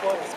17, right?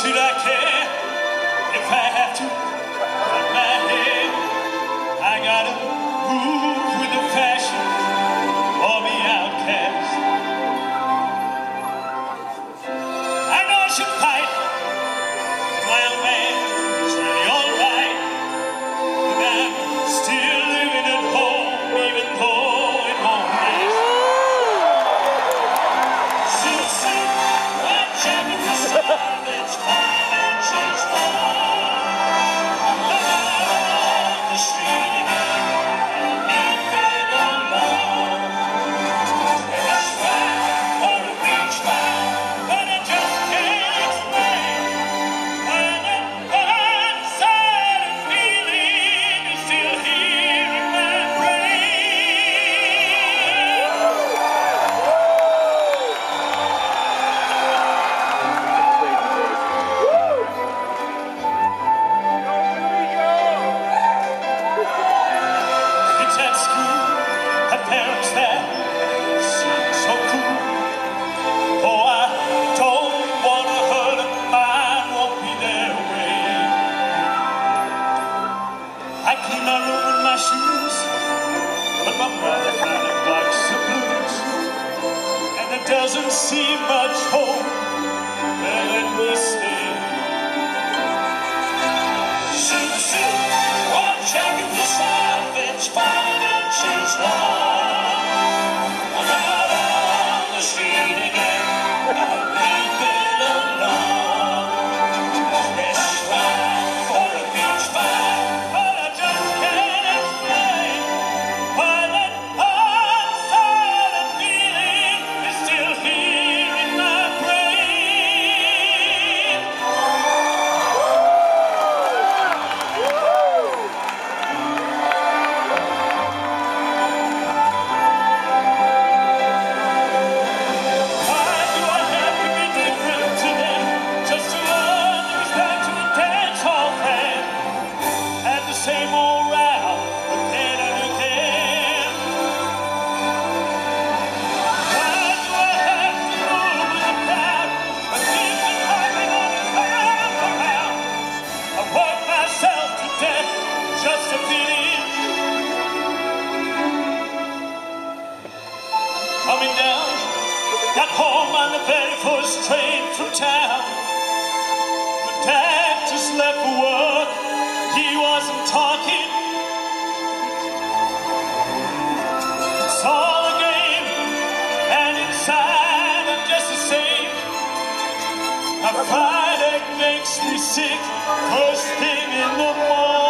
should I care if I have to cut my hair? I gotta move with the fashion or be outcast. I know I should fight my own man, it's really alright, but I'm still living at home even though it won't last. So sing my champion. It's doesn't see much hope, but let me stay. Shoot, shoot, watch out for the salvage, find out she's gone. I'm out on the street again, I've been alone. Let's ride for a beach vibe, but I just can't explain why that uncertain feeling here in my brain. Why do I have to be different today, just to learn the respect to a dance hall friend at the same old round again and again? Just to fit in. Coming down, got home on the very first train from town. But Dad just left for work, he wasn't talking. It's all a game, and inside I'm just the same. My Friday makes me sick, first thing in the morning.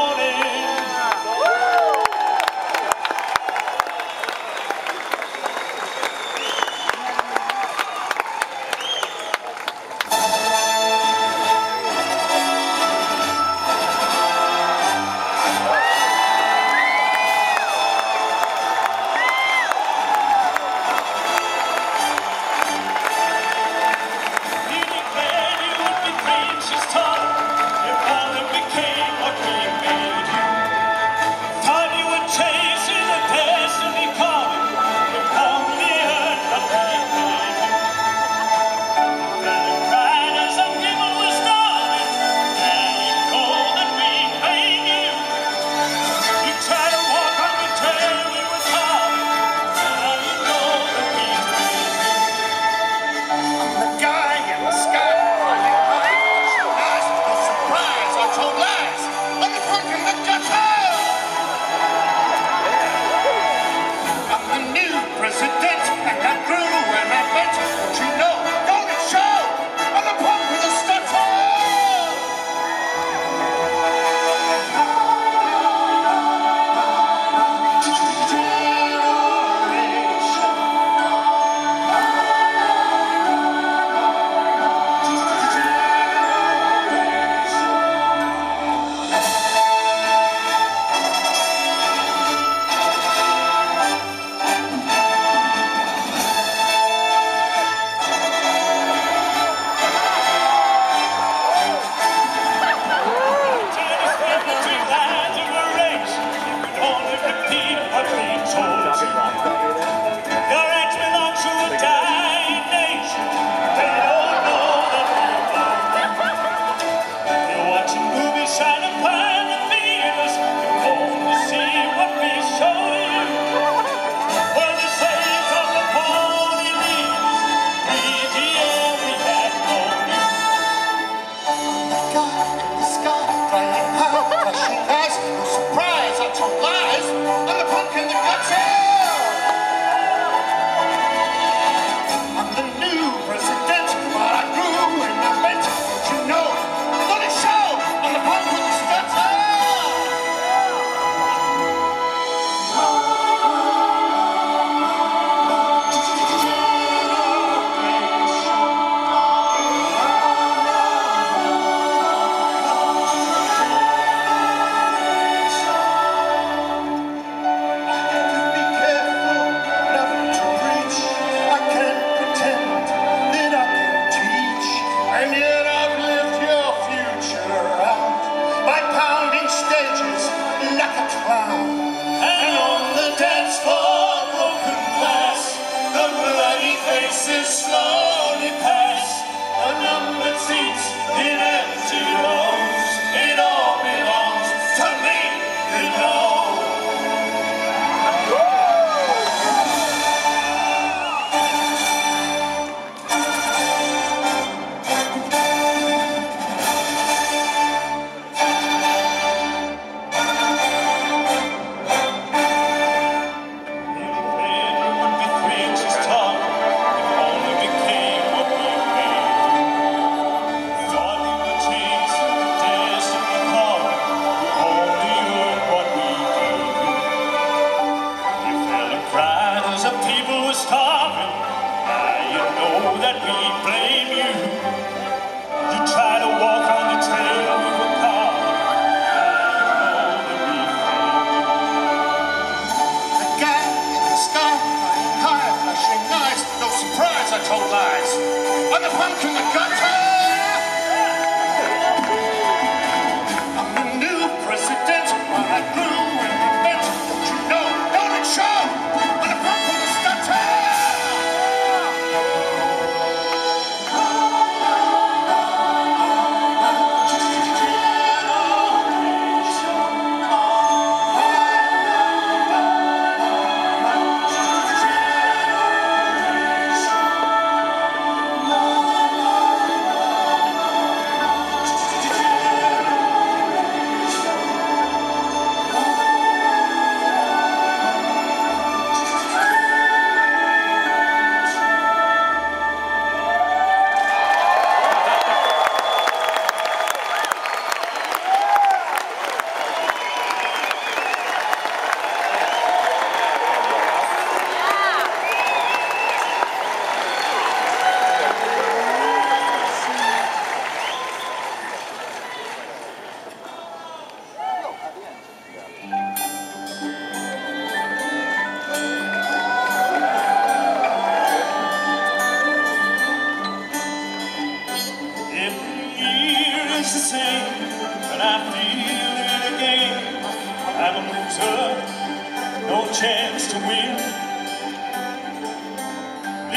Tears me, I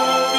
will be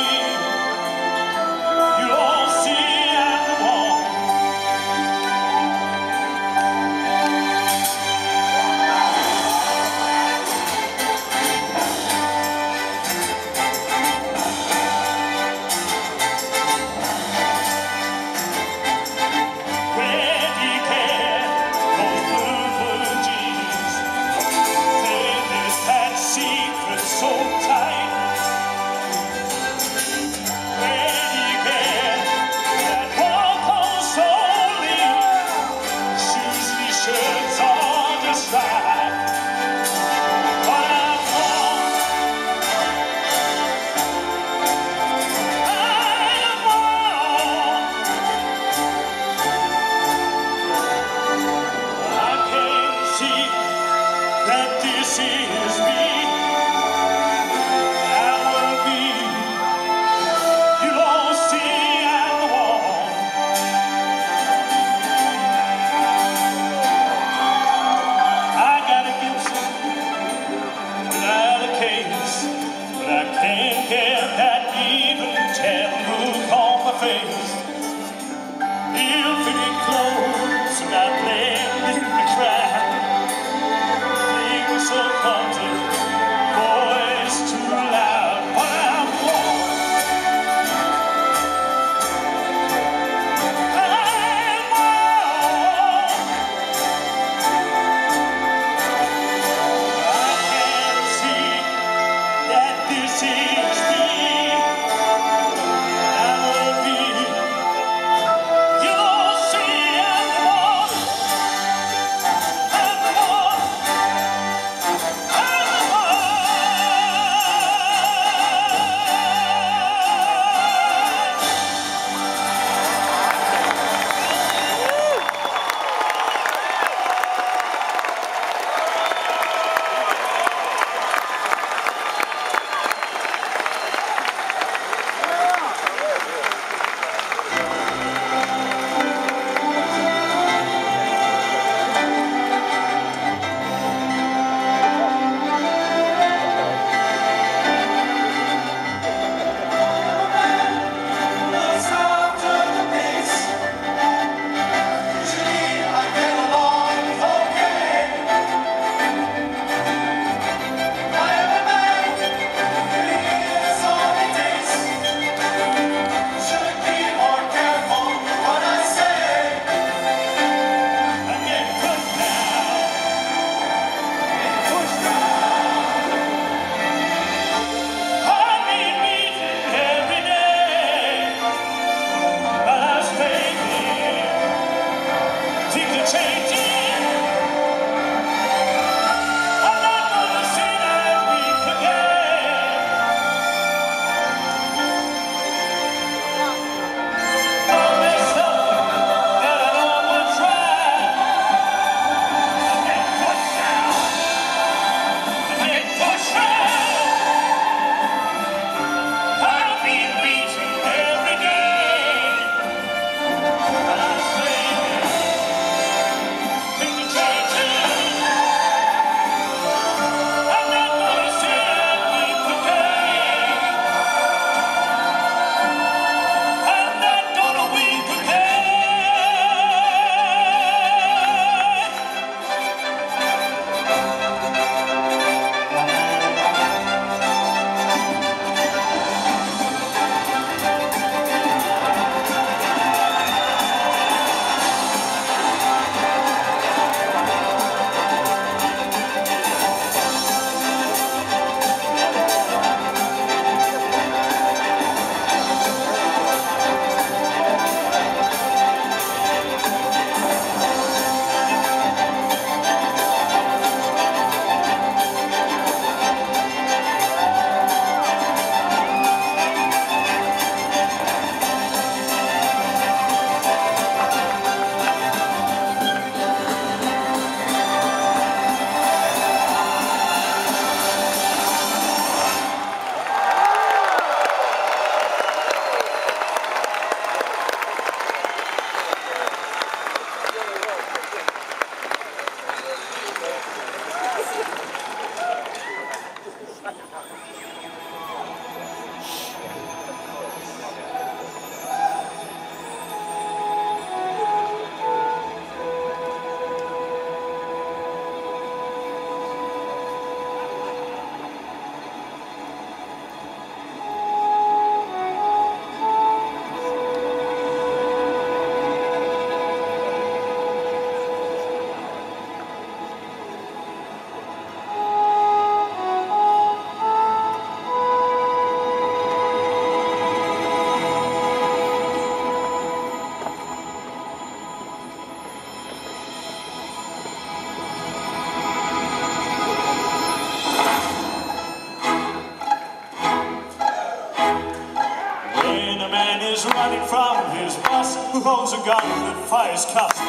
Running from his boss, who holds a gun that fires cuffs,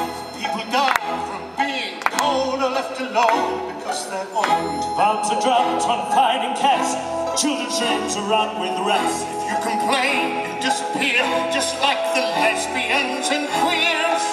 people die from being. old are left alone because they're old. Bound to drown on finding cats, children trained to run with rats. If you complain, you disappear, just like the lesbians and queers.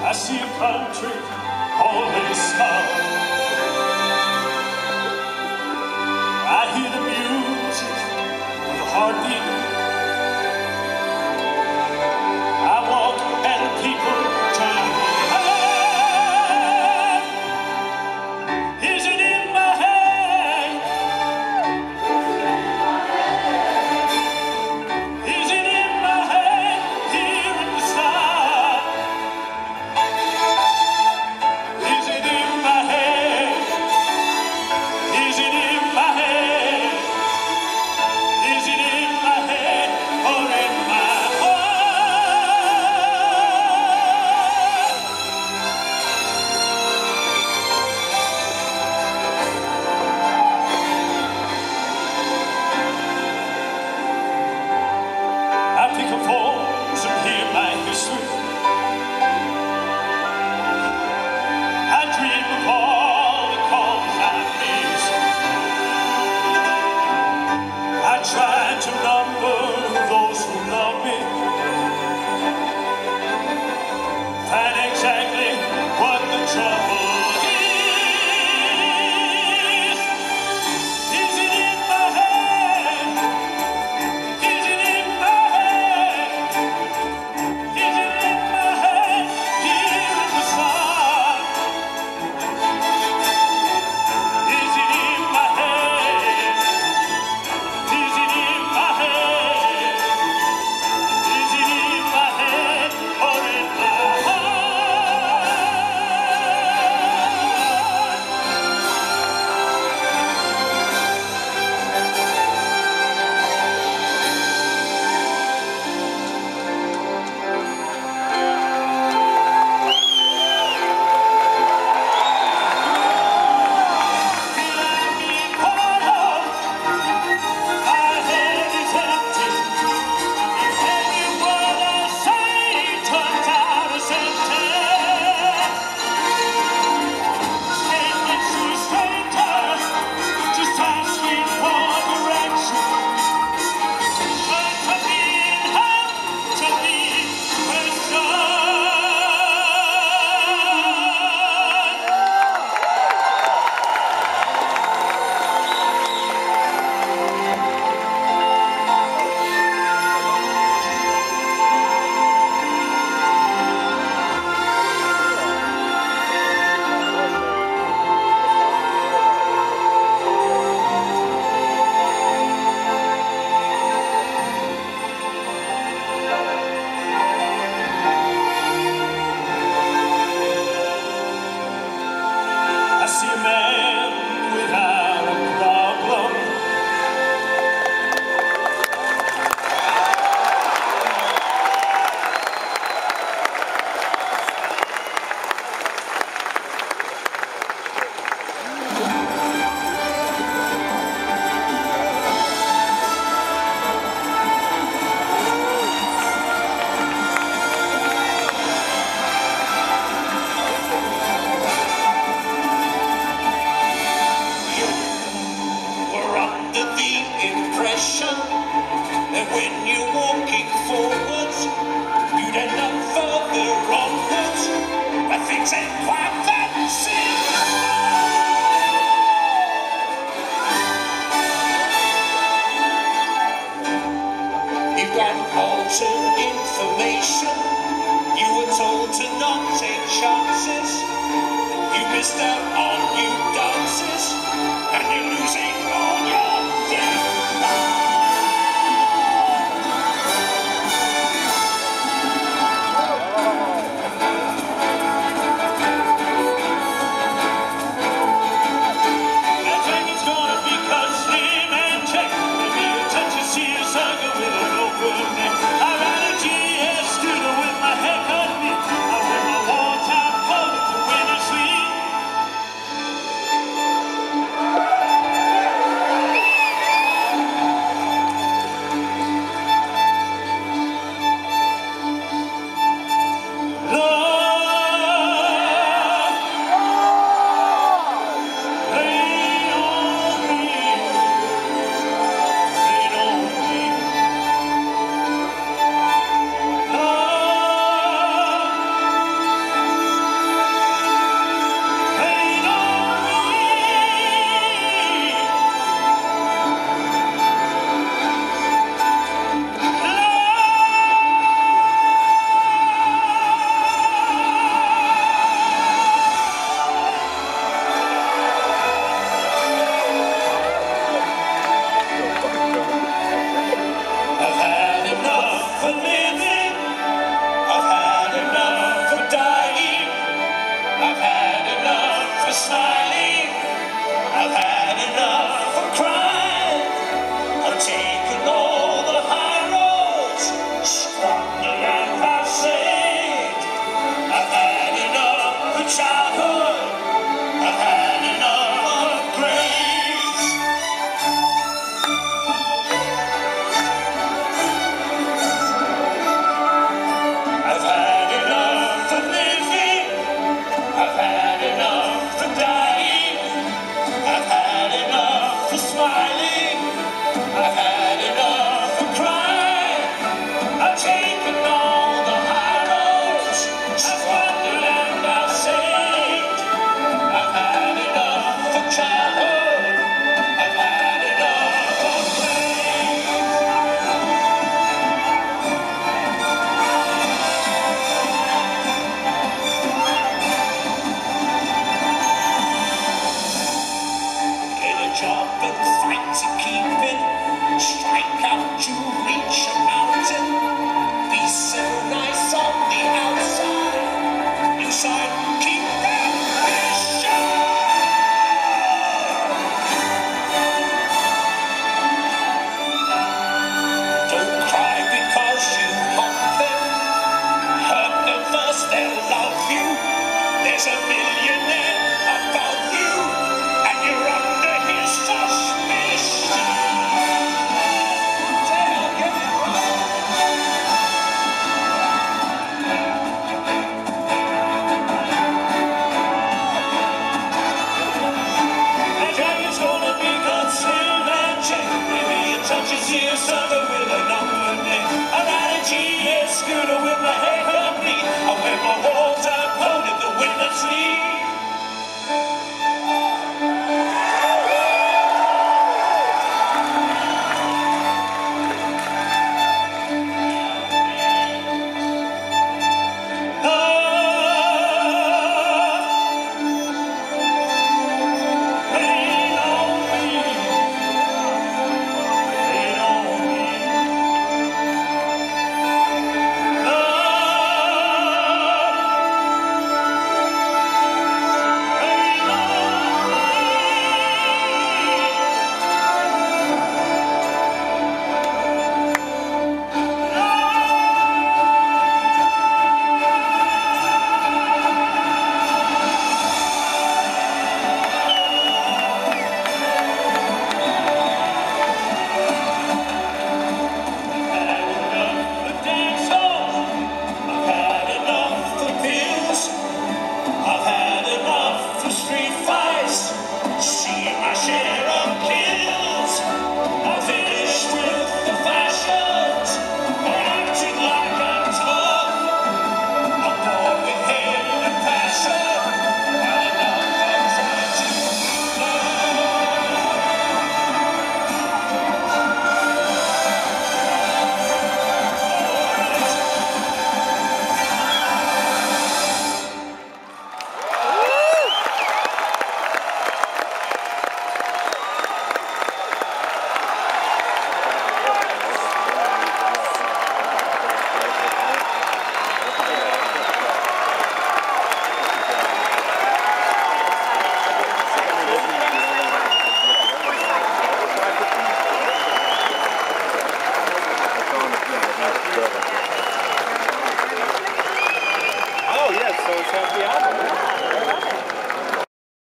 I see a country always small. I hear the music of the heartbeat. I walk and people turn away. Is it in my head? Is it in my head? Here in the sky? Is it in my head? impression that when you're walking forwards, you'd end up further onwards, but things ain't quite that simple. You've got altered information, you were told to not take chances, you missed out on new dances, and you're losing all your touches you, so with an upward name.